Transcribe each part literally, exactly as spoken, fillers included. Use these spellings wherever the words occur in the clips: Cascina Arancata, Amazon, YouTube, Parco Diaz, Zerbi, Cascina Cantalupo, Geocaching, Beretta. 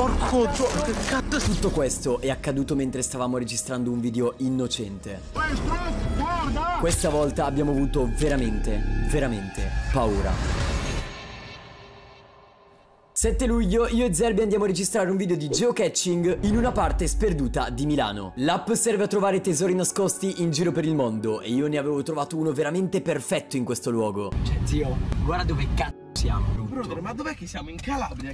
Porco Dio, che cazzo! Tutto questo è accaduto mentre stavamo registrando un video innocente. Questa volta abbiamo avuto veramente, veramente paura. sette luglio io e Zerbi andiamo a registrare un video di geocaching in una parte sperduta di Milano. L'app serve a trovare tesori nascosti in giro per il mondo e io ne avevo trovato uno veramente perfetto in questo luogo. Cioè zio, guarda dove cazzo siamo. Brother, ma dov'è che siamo? In Calabria?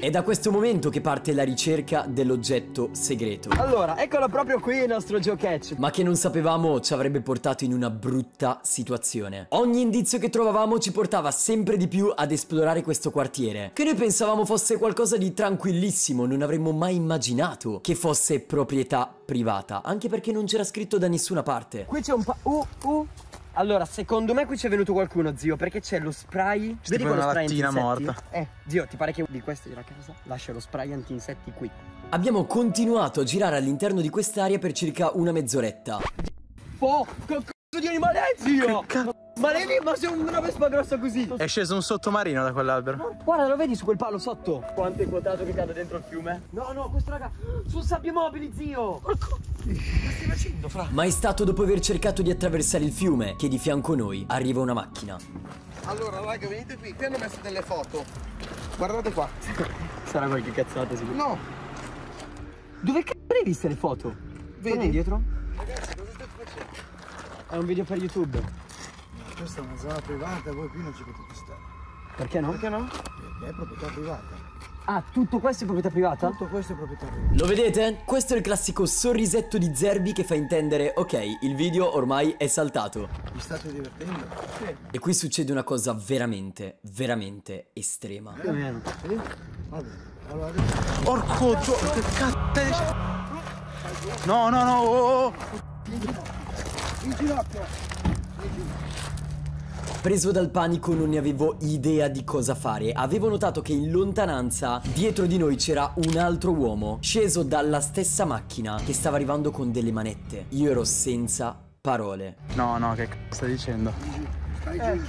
È da questo momento che parte la ricerca dell'oggetto segreto. Allora, eccolo proprio qui il nostro geocache. Ma che non sapevamo ci avrebbe portato in una brutta situazione. Ogni indizio che trovavamo ci portava sempre di più ad esplorare questo quartiere, che noi pensavamo fosse qualcosa di tranquillissimo. Non avremmo mai immaginato che fosse proprietà privata, anche perché non c'era scritto da nessuna parte. Qui c'è un pa... Uh, uh. Allora, secondo me qui c'è venuto qualcuno, zio, perché c'è lo spray. C'è tipo una lattina morta. Eh, zio, ti pare che di questa è la casa? Lascia lo spray anti-insetti qui. Abbiamo continuato a girare all'interno di quest'area per circa una mezz'oretta. Oh, che cazzo di animale è, zio? Ma lei, ma c'è una vespa grossa così. È sceso un sottomarino da quell'albero. No, guarda, lo vedi su quel palo sotto? Quanto è quadrato che cade dentro il fiume? No, no, questo raga, sono sabbie mobili, zio. Porco. Che stai facendo, fra? Ma è stato dopo aver cercato di attraversare il fiume che di fianco a noi arriva una macchina. Allora, raga, venite qui. Qui hanno messo delle foto. Guardate qua. Sarà qualche cazzata, sicuro. No. Dove cazzo hai visto le foto? Vedi dietro? Ragazzi, cosa stai facendo? È un video per YouTube. Questa è una zona privata, voi qui non ci potete stare. Perché no? Perché no? Perché è proprietà privata. Ah, tutto questo è proprietà privata? Tutto questo è proprietà privata. Lo vedete? Questo è il classico sorrisetto di Zerbi che fa intendere, ok, il video ormai è saltato. Vi state divertendo? Sì. E qui succede una cosa veramente, veramente estrema. Più o meno. Sì? Vabbè, allora... Porco Dio, che cazzo! No, no, no! Oh, oh. In ginocchio! In ginocchio! In ginocchio! Preso dal panico non ne avevo idea di cosa fare. Avevo notato che in lontananza dietro di noi c'era un altro uomo sceso dalla stessa macchina che stava arrivando con delle manette. Io ero senza parole. No, no, che c***o stai dicendo? Stai eh.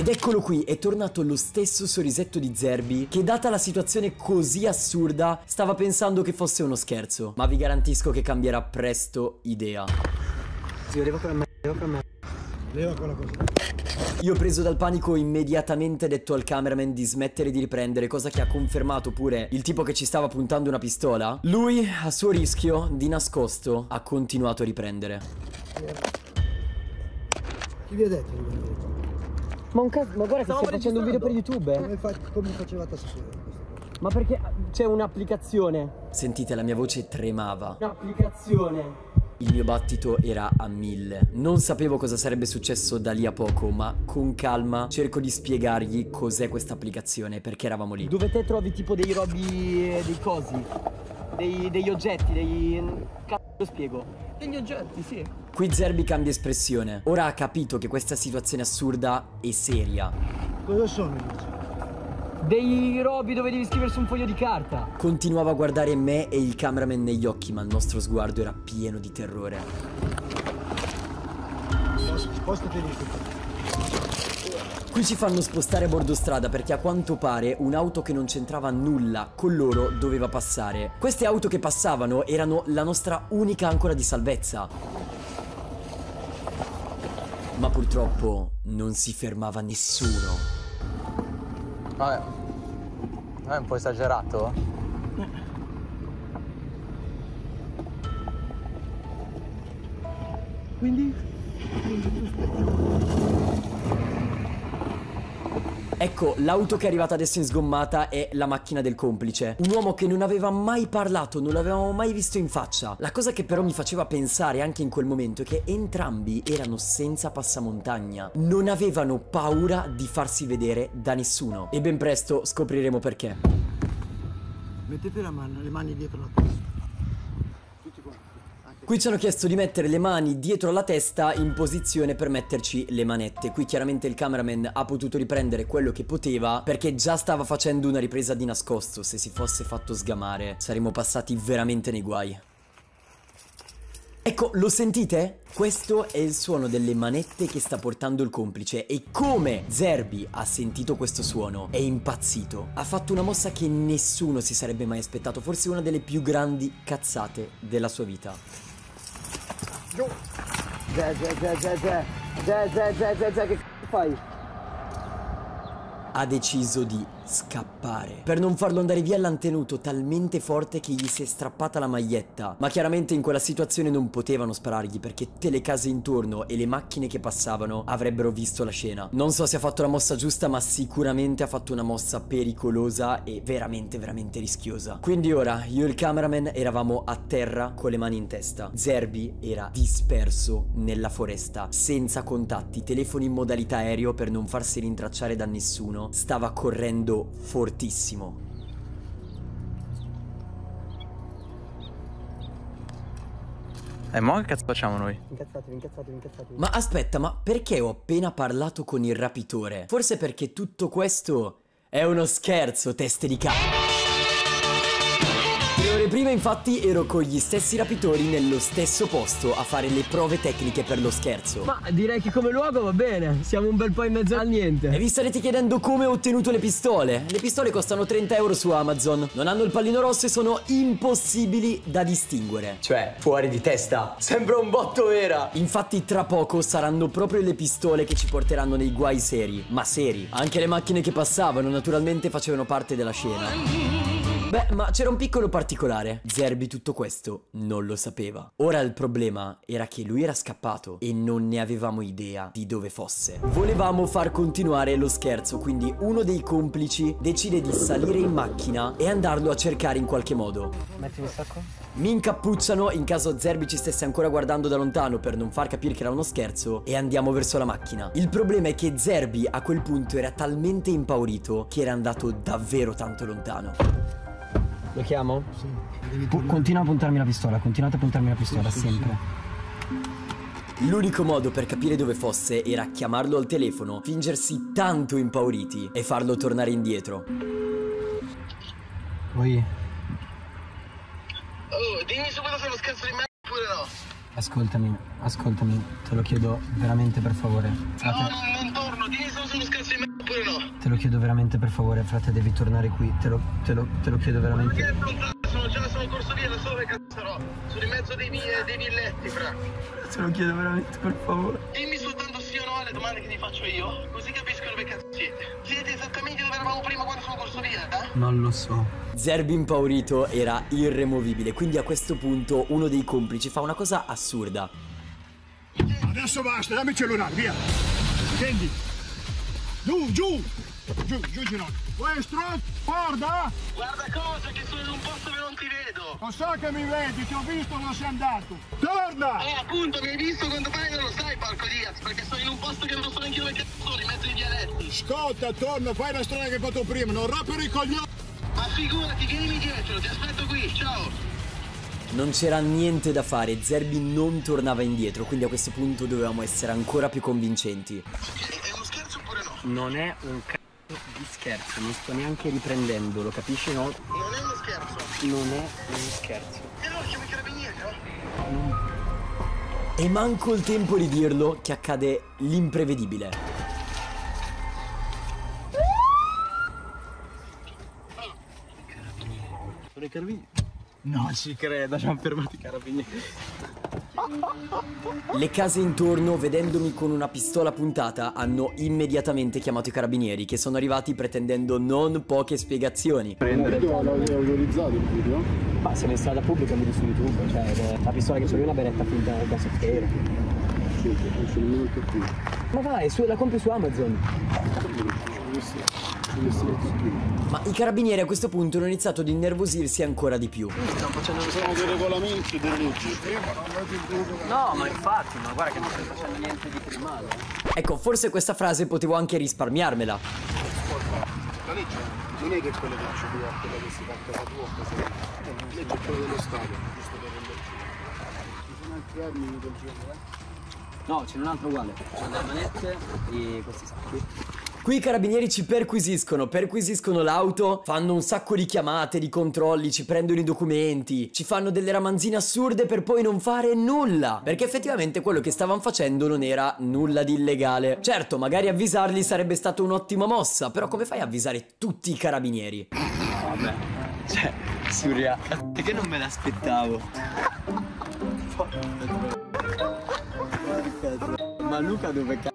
Ed eccolo qui, è tornato lo stesso sorrisetto di Zerbi che, data la situazione così assurda, stava pensando che fosse uno scherzo. Ma vi garantisco che cambierà presto idea. Zio, arriva con me, arriva con me. Leva quella cosa. Io, preso dal panico, ho immediatamente detto al cameraman di smettere di riprendere, cosa che ha confermato pure il tipo che ci stava puntando una pistola. Lui, a suo rischio, di nascosto, ha continuato a riprendere. Chi vi ha detto di venire qua? Ma un cazzo, ma guarda, stiamo che stai facendo un video per YouTube. Eh? Come, fa come facevate a stasera? Ma perché c'è un'applicazione? Sentite, la mia voce tremava. Un'applicazione. Il mio battito era a mille. Non sapevo cosa sarebbe successo da lì a poco, ma con calma cerco di spiegargli cos'è questa applicazione, perché eravamo lì. Dove te trovi tipo dei robi, dei cosi, dei, degli oggetti, dei... cazzo lo spiego. Degli oggetti, sì. Qui Zerbi cambia espressione. Ora ha capito che questa situazione assurda è seria. Cosa sono gli oggetti? Dei robi dove devi scrivere su un foglio di carta. Continuava a guardare me e il cameraman negli occhi, ma il nostro sguardo era pieno di terrore. Spostati lì. Qui ci fanno spostare a bordo strada perché a quanto pare un'auto che non c'entrava nulla con loro doveva passare. Queste auto che passavano erano la nostra unica ancora di salvezza. Ma purtroppo non si fermava nessuno. Vabbè, è un po' esagerato? Quindi? Ecco, l'auto che è arrivata adesso in sgommata è la macchina del complice. Un uomo che non aveva mai parlato, non l'avevamo mai visto in faccia. La cosa che però mi faceva pensare anche in quel momento è che entrambi erano senza passamontagna. Non avevano paura di farsi vedere da nessuno. E ben presto scopriremo perché. Mettete la mano, le mani dietro la testa. Qui ci hanno chiesto di mettere le mani dietro la testa in posizione per metterci le manette. Qui chiaramente il cameraman ha potuto riprendere quello che poteva, perché già stava facendo una ripresa di nascosto. Se si fosse fatto sgamare saremmo passati veramente nei guai. Ecco, lo sentite? Questo è il suono delle manette che sta portando il complice, e come Zerbi ha sentito questo suono è impazzito. Ha fatto una mossa che nessuno si sarebbe mai aspettato, forse una delle più grandi cazzate della sua vita. Giù! Zè, zè, zè, zè, zè, zè, zè, zè, zè, zè, che c***o fai? Ha deciso di scappare. Per non farlo andare via l'han tenuto talmente forte che gli si è strappata la maglietta, ma chiaramente in quella situazione non potevano sparargli perché tutte le case intorno e le macchine che passavano avrebbero visto la scena. Non so se ha fatto la mossa giusta, ma sicuramente ha fatto una mossa pericolosa e veramente veramente rischiosa. Quindi ora io e il cameraman eravamo a terra con le mani in testa. Zerbi era disperso nella foresta, senza contatti, telefono in modalità aereo per non farsi rintracciare da nessuno. Stava correndo fortissimo. E eh, mo che cazzo facciamo noi? Incazzatevi, incazzatevi, incazzatevi. Ma aspetta, ma perché ho appena parlato con il rapitore? Forse perché tutto questo è uno scherzo, teste di cazzo. Prima infatti ero con gli stessi rapitori nello stesso posto a fare le prove tecniche per lo scherzo. Ma direi che come luogo va bene, siamo un bel po' in mezzo al niente. E vi starete chiedendo come ho ottenuto le pistole. Le pistole costano trenta euro su Amazon, non hanno il pallino rosso e sono impossibili da distinguere. Cioè, fuori di testa, sembra un botto vera. Infatti tra poco saranno proprio le pistole che ci porteranno nei guai seri, ma seri. Anche le macchine che passavano naturalmente facevano parte della scena. Beh, ma c'era un piccolo particolare. Zerbi tutto questo non lo sapeva. Ora il problema era che lui era scappato e non ne avevamo idea di dove fosse. Volevamo far continuare lo scherzo, quindi uno dei complici decide di salire in macchina e andarlo a cercare in qualche modo. Mettimi il sacco. Mi incappucciano in caso Zerbi ci stesse ancora guardando da lontano per non far capire che era uno scherzo, e andiamo verso la macchina. Il problema è che Zerbi a quel punto era talmente impaurito che era andato davvero tanto lontano. Lo chiamo? Sì. Continua a puntarmi la pistola, continuate a puntarmi la pistola, sì, sempre. Sì. L'unico modo per capire dove fosse era chiamarlo al telefono, fingersi tanto impauriti e farlo tornare indietro. Poi... Oh, dimmi subito se lo scherzo di me oppure no. Ascoltami, ascoltami, te lo chiedo veramente per favore. Frate... No, non, non torno, dimmi solo se lo scherzo di me oppure no. Te lo chiedo veramente per favore, frate, devi tornare qui, te lo, te lo, te lo chiedo veramente. Perché lontano, sono già sono corso via da solo che cazzo sarò. Sono in mezzo dei, mie, dei milletti, fra. Te lo chiedo veramente per favore. Dimmi soltanto sì o no alle domande che ti faccio io, così capisco dove cazzo siete. Siete esattamente dove eravamo prima quando sono corso via, eh? Non lo so. Zerbi impaurito era irremovibile, quindi a questo punto uno dei complici fa una cosa assurda. Adesso basta, dammi il cellulare, via. Scendi. Giù, giù. Giù, giù ginocchio. Questo, guarda! Guarda cosa, che sono in un posto che non ti vedo! Lo so che mi vedi, ti ho visto, non sei andato! Torna! Eh, appunto, mi hai visto quando fai, non lo sai, Parco Diaz, perché sono in un posto che non so neanche dove cazzo sono, li metto in dialetti! Scotta, torna, fai la strada che hai fatto prima, non rompere i coglioni! Ma figurati, vieni dietro, ti aspetto qui, ciao! Non c'era niente da fare, Zerbi non tornava indietro, quindi a questo punto dovevamo essere ancora più convincenti. È uno scherzo oppure no? Non è un cazzo di scherzo, non sto neanche riprendendolo, capisci, no? Non è uno scherzo. Non è uno scherzo. E allora chiamo i carabinieri, no? Non... E manco il tempo di dirlo che accade l'imprevedibile. Oh. Sono i carabinieri? No, ci credo, ci hanno fermato i carabinieri. Le case intorno, vedendomi con una pistola puntata, hanno immediatamente chiamato i carabinieri, che sono arrivati pretendendo non poche spiegazioni. Prendere il video, il video? Ma se ne è strada pubblica, mi su YouTube, cioè la pistola che c'è lì è una Beretta finta da sottero. Sì, non c'è nemmeno più. Ma vai, su, la compri su Amazon. Ma i carabinieri a questo punto hanno iniziato ad innervosirsi ancora di più. Stiamo facendo dei regolamenti, delle leggi. No, ma infatti, ma guarda che non stai facendo niente di crimale. Ecco, forse questa frase potevo anche risparmiarmela. La legge non è che è quella che ci vuole, quella che si parte la tua, cosa. La legge è quella dello Stato, giusto per renderci. Ci sono altri armi del genere? No, c'è un altro uguale. C'è le manette e questi sacchi. Qui i carabinieri ci perquisiscono, perquisiscono l'auto, fanno un sacco di chiamate, di controlli, ci prendono i documenti, ci fanno delle ramanzine assurde per poi non fare nulla, perché effettivamente quello che stavano facendo non era nulla di illegale. Certo, magari avvisarli sarebbe stata un'ottima mossa, però come fai a avvisare tutti i carabinieri? Vabbè, cioè, surreale. Perché non me l'aspettavo? Ma Luca dove cazzo?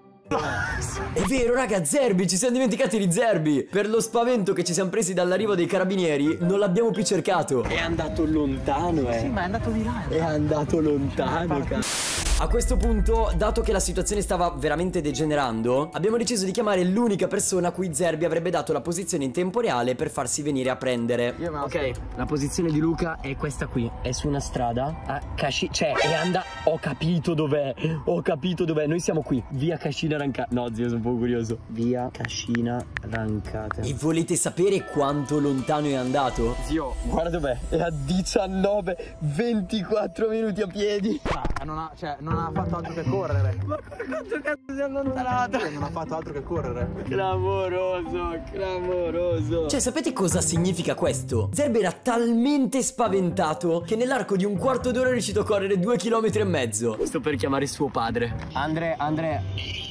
È vero raga, Zerbi, ci siamo dimenticati di Zerbi. Per lo spavento che ci siamo presi dall'arrivo dei carabinieri non l'abbiamo più cercato. È andato lontano eh. Sì, ma è andato di là. È andato lontano cazzo. A questo punto, dato che la situazione stava veramente degenerando, abbiamo deciso di chiamare l'unica persona a cui Zerbi avrebbe dato la posizione in tempo reale per farsi venire a prendere. Ok, la posizione di Luca è questa qui. È su una strada a Cascina. Cioè, e anda... Ho capito dov'è. Ho capito dov'è. Noi siamo qui. Via Cascina Arancata. No, zio, sono un po' curioso. Via Cascina Arancata. E volete sapere quanto lontano è andato? Zio, guarda dov'è. È a diciannove, ventiquattro minuti a piedi. Ah, non ha... Cioè... Non ha fatto altro che correre. Ma quanto cazzo si è allontanato? Non ha fatto altro che correre. Clamoroso, clamoroso. Cioè, sapete cosa significa questo? Zerbi era talmente spaventato che nell'arco di un quarto d'ora è riuscito a correre due chilometri e mezzo. Sto per chiamare suo padre. Andre, Andre,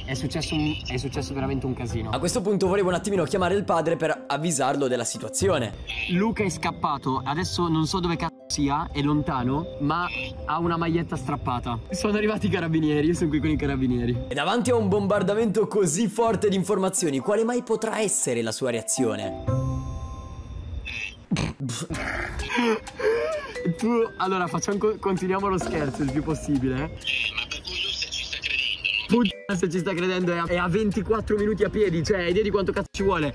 è successo, un, è successo veramente un casino. A questo punto volevo un attimino chiamare il padre per avvisarlo della situazione. Luca è scappato, adesso non so dove cazzo sia, è lontano, ma ha una maglietta strappata. Sono arrivati i carabinieri, io sono qui con i carabinieri. E davanti a un bombardamento così forte di informazioni, quale mai potrà essere la sua reazione? Tu, allora facciamo, continuiamo lo scherzo il più possibile. Eh, ma per quello se ci sta credendo. Puttana se ci sta credendo, è a, è a ventiquattro minuti a piedi, cioè hai idea di quanto cazzo ci vuole?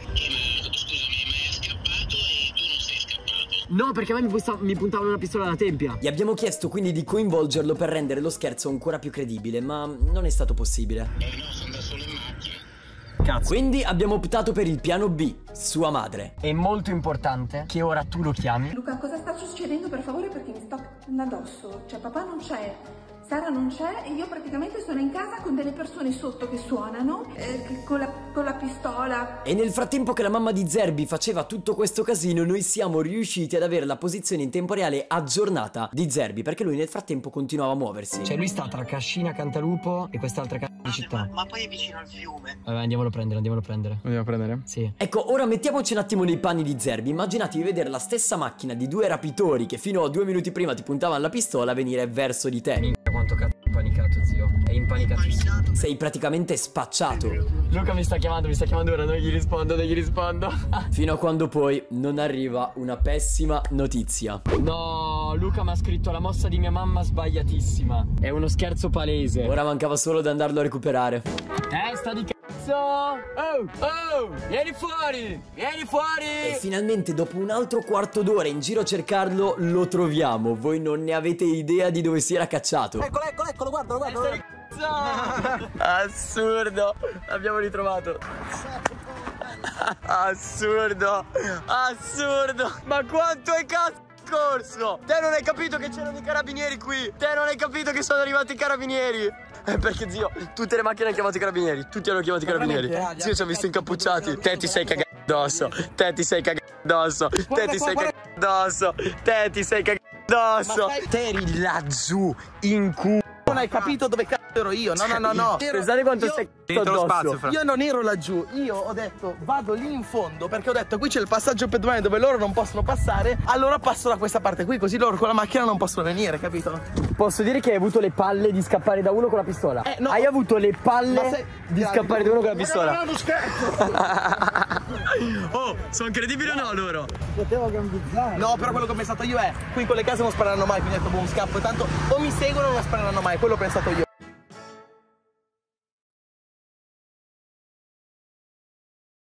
No, perché a me mi, pusta, mi puntavano una pistola alla tempia. Gli abbiamo chiesto quindi di coinvolgerlo per rendere lo scherzo ancora più credibile, ma non è stato possibile. Eh no, sono da solo in macchina. Cazzo. Quindi abbiamo optato per il piano B, sua madre. È molto importante che ora tu lo chiami. Luca, cosa sta succedendo per favore? Perché mi sto addosso. Cioè, papà non c'è, Sara non c'è e io praticamente sono in casa con delle persone sotto che suonano eh, con, la, con la pistola. E nel frattempo che la mamma di Zerbi faceva tutto questo casino, noi siamo riusciti ad avere la posizione in tempo reale aggiornata di Zerbi, perché lui nel frattempo continuava a muoversi. Cioè lui sta tra Cascina Cantalupo e quest'altra c***a di città. Ma, ma poi è vicino al fiume. Vabbè, andiamolo a prendere, andiamolo a prendere. Andiamo a prendere? Sì. Ecco, ora mettiamoci un attimo nei panni di Zerbi. Immaginate di vedere la stessa macchina di due rapitori che fino a due minuti prima ti puntavano la pistola venire verso di te. Quanto cazzo è impanicato, zio? È impanicatissimo. Sei praticamente spacciato. Luca mi sta chiamando, mi sta chiamando ora, non gli rispondo, non gli rispondo. Fino a quando poi non arriva una pessima notizia. No, Luca mi ha scritto la mossa di mia mamma sbagliatissima. È uno scherzo palese. Ora mancava solo di andarlo a recuperare. Testa di c***o. Oh, oh, vieni fuori, vieni fuori. E finalmente dopo un altro quarto d'ora in giro a cercarlo lo troviamo. Voi non ne avete idea di dove si era cacciato. Eccolo, eccolo, eccolo, guardalo, guardalo. Assurdo, l'abbiamo ritrovato. Assurdo, assurdo. Ma quanto è cazzo corso? Te non hai capito che c'erano i carabinieri qui. Te non hai capito che sono arrivati i carabinieri. Perché zio, tutte le macchine hanno chiamato i carabinieri. Tutti hanno chiamato i carabinieri. Zio, ci ho visto incappucciati. Te ti sei cagato addosso. Te ti sei cagato addosso. Te ti sei cagato addosso. Te ti sei cagato addosso. Te eri laggiù in culo. Non hai capito dove cazzo ero io. No, no, no, no. Pensate quanto sei cagato addosso. Io non ero laggiù. Io ho detto vado lì in fondo, perché ho detto qui c'è il passaggio pedonale dove loro non possono passare. Allora passo da questa parte qui, così loro con la macchina non possono venire, capito? Posso dire che hai avuto le palle di scappare da uno con la pistola. Eh, no. Hai avuto le palle se... di scappare da uno con la pistola. No, no, no, scherzo. Oh, sono credibili o no loro? Potevo gambizzare. No, però quello che ho pensato io è, qui in quelle case non spareranno mai, quindi ho detto boh, scappo. Tanto o mi seguono o non spareranno mai, quello ho pensato io.